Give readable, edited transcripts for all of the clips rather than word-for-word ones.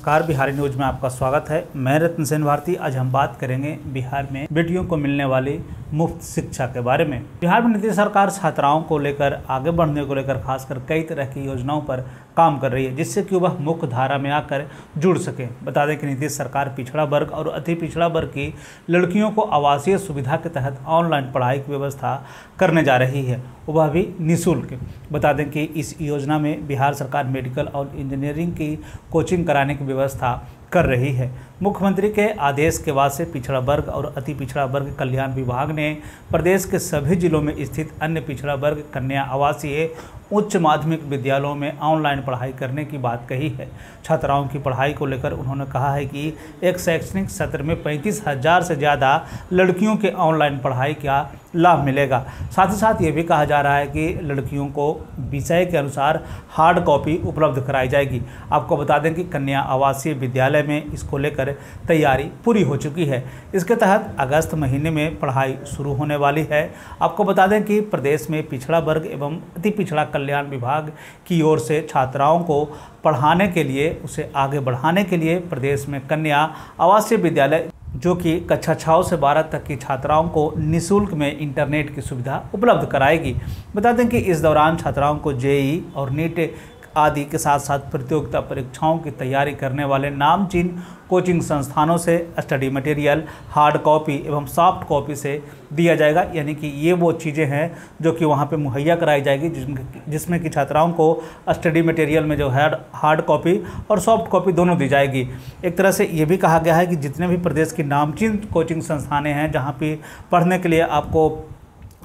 नमस्कार, बिहारी न्यूज में आपका स्वागत है। मैं रत्नसेन भारती। आज हम बात करेंगे बिहार में बेटियों को मिलने वाली मुफ्त शिक्षा के बारे में। बिहार में नीतीश सरकार छात्राओं को लेकर आगे बढ़ने को लेकर खासकर कई तरह की योजनाओं पर काम कर रही है, जिससे कि वह मुख्य धारा में आकर जुड़ सके। बता दें कि नीतीश सरकार पिछड़ा वर्ग और अति पिछड़ा वर्ग की लड़कियों को आवासीय सुविधा के तहत ऑनलाइन पढ़ाई की व्यवस्था करने जा रही है, वह भी निःशुल्क। बता दें कि इस योजना में बिहार सरकार मेडिकल और इंजीनियरिंग की कोचिंग कराने की व्यवस्था कर रही है। मुख्यमंत्री के आदेश के बाद से पिछड़ा वर्ग और अति पिछड़ा वर्ग कल्याण विभाग ने प्रदेश के सभी जिलों में स्थित अन्य पिछड़ा वर्ग कन्या आवासीय उच्च माध्यमिक विद्यालयों में ऑनलाइन पढ़ाई करने की बात कही है। छात्राओं की पढ़ाई को लेकर उन्होंने कहा है कि एक शैक्षणिक सत्र में 35,000 से ज़्यादा लड़कियों के ऑनलाइन पढ़ाई का लाभ मिलेगा। साथ ही साथ ये भी कहा जा रहा है कि लड़कियों को विषय के अनुसार हार्ड कॉपी उपलब्ध कराई जाएगी। आपको बता दें कि कन्या आवासीय विद्यालय में इसको लेकर तैयारी पूरी हो चुकी है। इसके तहत अगस्त महीने में पढ़ाई शुरू होने वाली है। आपको बता दें कि प्रदेश में पिछड़ा वर्ग एवं अति पिछड़ा कल्याण विभाग की ओर से छात्राओं को पढ़ाने के लिए, उसे आगे बढ़ाने के लिए प्रदेश में कन्या आवासीय विद्यालय जो कि कक्षा 6 से 12 तक की छात्राओं को निःशुल्क में इंटरनेट की सुविधा उपलब्ध कराएगी। बता दें कि इस दौरान छात्राओं को जेईई और नीट आदि के साथ साथ प्रतियोगिता परीक्षाओं की तैयारी करने वाले नामचीन कोचिंग संस्थानों से स्टडी मटेरियल हार्ड कॉपी एवं सॉफ्ट कॉपी से दिया जाएगा, यानी कि ये वो चीज़ें हैं जो कि वहाँ पे मुहैया कराई जाएगी, जिसमें कि छात्राओं को स्टडी मटेरियल में जो है हार्ड कॉपी और सॉफ्ट कॉपी दोनों दी जाएगी। एक तरह से ये भी कहा गया है कि जितने भी प्रदेश की नामचीन कोचिंग संस्थानें हैं, जहाँ पर पढ़ने के लिए आपको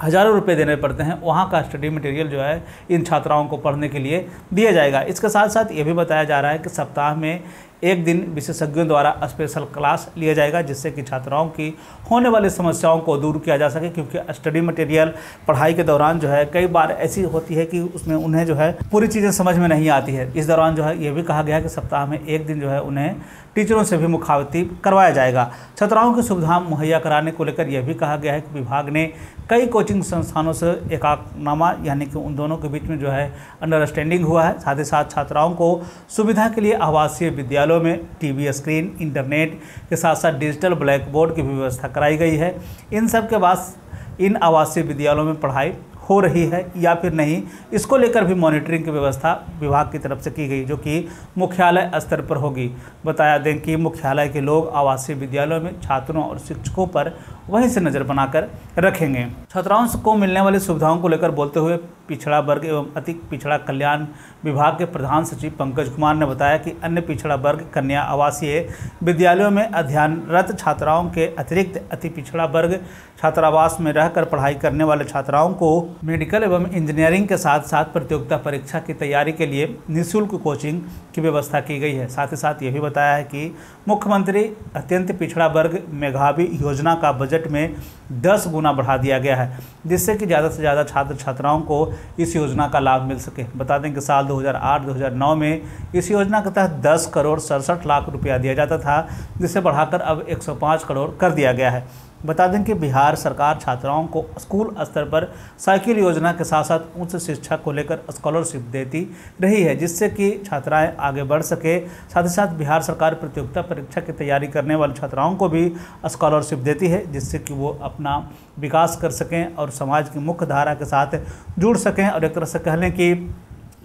हज़ारों रुपए देने पड़ते हैं, वहाँ का स्टडी मटेरियल जो है इन छात्राओं को पढ़ने के लिए दिया जाएगा। इसके साथ साथ ये भी बताया जा रहा है कि सप्ताह में एक दिन विशेषज्ञों द्वारा स्पेशल क्लास लिया जाएगा, जिससे कि छात्राओं की होने वाली समस्याओं को दूर किया जा सके, क्योंकि स्टडी मटेरियल पढ़ाई के दौरान जो है कई बार ऐसी होती है कि उसमें उन्हें जो है पूरी चीज़ें समझ में नहीं आती है। इस दौरान जो है ये भी कहा गया है कि सप्ताह में एक दिन जो है उन्हें टीचरों से भी मुखातिब करवाया जाएगा। छात्राओं की सुविधा मुहैया कराने को लेकर यह भी कहा गया है कि विभाग ने कई कोचिंग संस्थानों से एकाकनामा, यानी कि उन दोनों के बीच में जो है अंडरस्टैंडिंग हुआ है। साथ ही साथ छात्राओं को सुविधा के लिए आवासीय विद्यालयों में टीवी स्क्रीन, इंटरनेट के साथ साथ डिजिटल ब्लैक बोर्ड की भी व्यवस्था कराई गई है। इन सब के बाद इन आवासीय विद्यालयों में पढ़ाई हो रही है या फिर नहीं, इसको लेकर भी मॉनिटरिंग की व्यवस्था विभाग की तरफ से की गई, जो कि मुख्यालय स्तर पर होगी। बताया दें कि मुख्यालय के लोग आवासीय विद्यालयों में छात्रों और शिक्षकों पर वहीं से नज़र बनाकर रखेंगे। छात्राओं को मिलने वाली सुविधाओं को लेकर बोलते हुए पिछड़ा वर्ग एवं अति पिछड़ा कल्याण विभाग के प्रधान सचिव पंकज कुमार ने बताया कि अन्य पिछड़ा वर्ग कन्या आवासीय विद्यालयों में अध्ययनरत छात्राओं के अतिरिक्त अति पिछड़ा वर्ग छात्रावास में रहकर पढ़ाई करने वाले छात्राओं को मेडिकल एवं इंजीनियरिंग के साथ साथ प्रतियोगिता परीक्षा की तैयारी के लिए निःशुल्क कोचिंग की व्यवस्था की गई है। साथ ही साथ ये भी बताया है कि मुख्यमंत्री अत्यंत पिछड़ा वर्ग मेधावी योजना का बजट में 10 गुना बढ़ा दिया गया है, जिससे कि ज़्यादा से ज़्यादा छात्र छात्राओं को इस योजना का लाभ मिल सके। बता दें कि साल 2008-2009 में इस योजना के तहत 10,67 करोड़ रुपया दिया जाता था, जिसे बढ़ाकर अब 105 करोड़ कर दिया गया है। बता दें कि बिहार सरकार छात्राओं को स्कूल स्तर पर साइकिल योजना के साथ साथ उच्च शिक्षा को लेकर स्कॉलरशिप देती रही है, जिससे कि छात्राएं आगे बढ़ सके। साथ ही साथ बिहार सरकार प्रतियोगिता परीक्षा की तैयारी करने वाली छात्राओं को भी स्कॉलरशिप देती है, जिससे कि वो अपना विकास कर सकें और समाज की मुख्य धारा के साथ जुड़ सकें और एक तरह से कह लें कि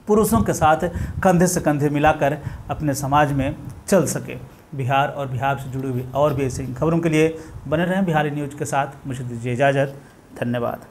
पुरुषों के साथ कंधे से कंधे मिलाकर अपने समाज में चल सके। बिहार और बिहार से जुड़ी हुई और भी ऐसी खबरों के लिए बने रहें बिहारी न्यूज के साथ। मुझे दीजिए इजाज़त। धन्यवाद।